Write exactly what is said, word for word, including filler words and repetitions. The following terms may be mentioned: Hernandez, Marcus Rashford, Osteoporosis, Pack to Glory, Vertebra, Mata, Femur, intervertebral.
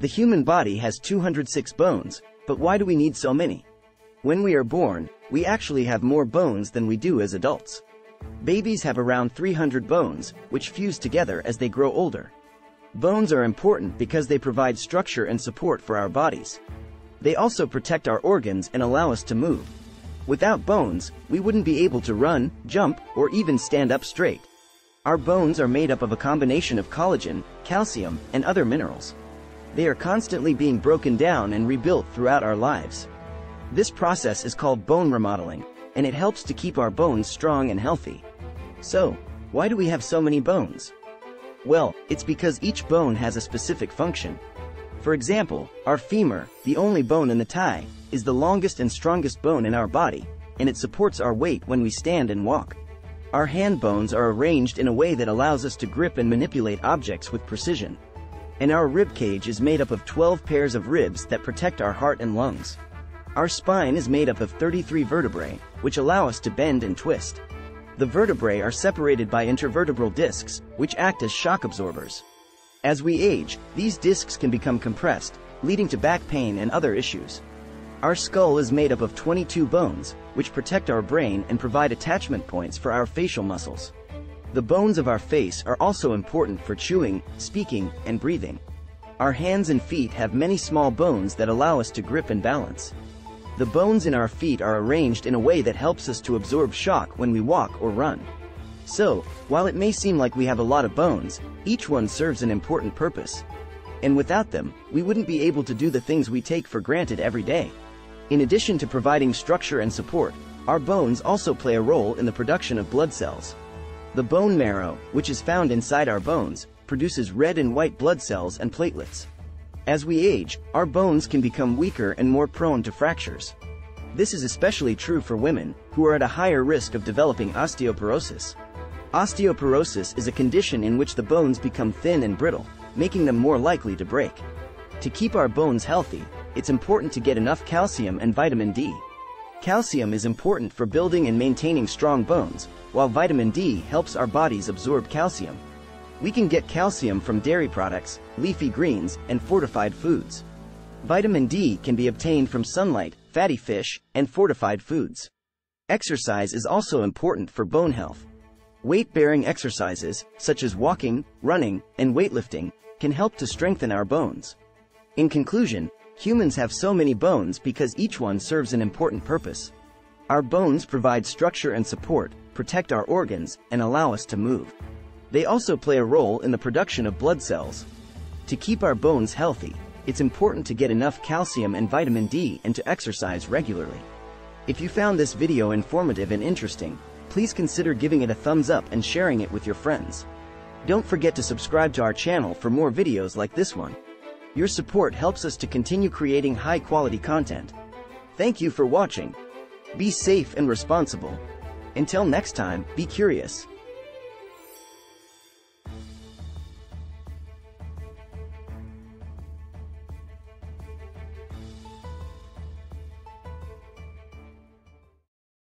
The human body has two hundred six bones, but why do we need so many? When we are born, we actually have more bones than we do as adults. Babies have around three hundred bones, which fuse together as they grow older. Bones are important because they provide structure and support for our bodies. They also protect our organs and allow us to move. Without bones, we wouldn't be able to run, jump, or even stand up straight. Our bones are made up of a combination of collagen, calcium, and other minerals. They are constantly being broken down and rebuilt throughout our lives. This process is called bone remodeling, and it helps to keep our bones strong and healthy. So, why do we have so many bones? Well, it's because each bone has a specific function. For example, our femur, the only bone in the thigh, is the longest and strongest bone in our body, and it supports our weight when we stand and walk. Our hand bones are arranged in a way that allows us to grip and manipulate objects with precision. And our ribcage is made up of twelve pairs of ribs that protect our heart and lungs. Our spine is made up of thirty-three vertebrae, which allow us to bend and twist. The vertebrae are separated by intervertebral discs, which act as shock absorbers. As we age, these discs can become compressed, leading to back pain and other issues. Our skull is made up of twenty-two bones, which protect our brain and provide attachment points for our facial muscles. The bones of our face are also important for chewing, speaking, and breathing. Our hands and feet have many small bones that allow us to grip and balance. The bones in our feet are arranged in a way that helps us to absorb shock when we walk or run. So, while it may seem like we have a lot of bones, each one serves an important purpose. And without them, we wouldn't be able to do the things we take for granted every day. In addition to providing structure and support, our bones also play a role in the production of blood cells. The bone marrow, which is found inside our bones, produces red and white blood cells and platelets. As we age, our bones can become weaker and more prone to fractures. This is especially true for women, who are at a higher risk of developing osteoporosis. Osteoporosis is a condition in which the bones become thin and brittle, making them more likely to break. To keep our bones healthy, it's important to get enough calcium and vitamin D. Calcium is important for building and maintaining strong bones, while vitamin D helps our bodies absorb calcium. We can get calcium from dairy products, leafy greens, and fortified foods. Vitamin D can be obtained from sunlight, fatty fish, and fortified foods. Exercise is also important for bone health. Weight-bearing exercises, such as walking, running, and weightlifting, can help to strengthen our bones. In conclusion, humans have so many bones because each one serves an important purpose. Our bones provide structure and support, protect our organs, and allow us to move. They also play a role in the production of blood cells. To keep our bones healthy, it's important to get enough calcium and vitamin D and to exercise regularly. If you found this video informative and interesting, please consider giving it a thumbs up and sharing it with your friends. Don't forget to subscribe to our channel for more videos like this one. Your support helps us to continue creating high-quality content. Thank you for watching. Be safe and responsible. Until next time, be curious.